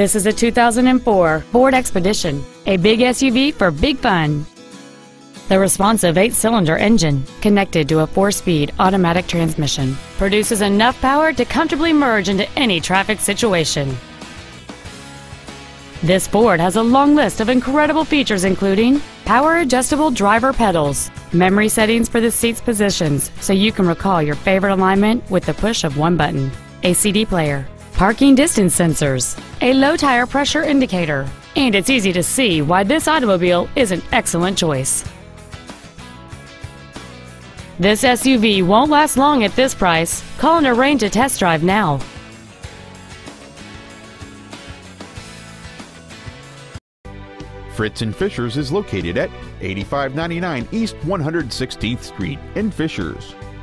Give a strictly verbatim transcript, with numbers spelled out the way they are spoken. This is a two thousand four Ford Expedition, a big S U V for big fun. The responsive eight-cylinder engine, connected to a four-speed automatic transmission, produces enough power to comfortably merge into any traffic situation. This Ford has a long list of incredible features including power-adjustable driver pedals, memory settings for the seat's positions so you can recall your favorite alignment with the push of one button, a C D player, parking distance sensors, a low tire pressure indicator, and it's easy to see why this automobile is an excellent choice. This S U V won't last long at this price. Call and arrange a test drive now. Fritz and Fishers is located at eighty-five ninety-nine East one hundred sixteenth Street in Fishers.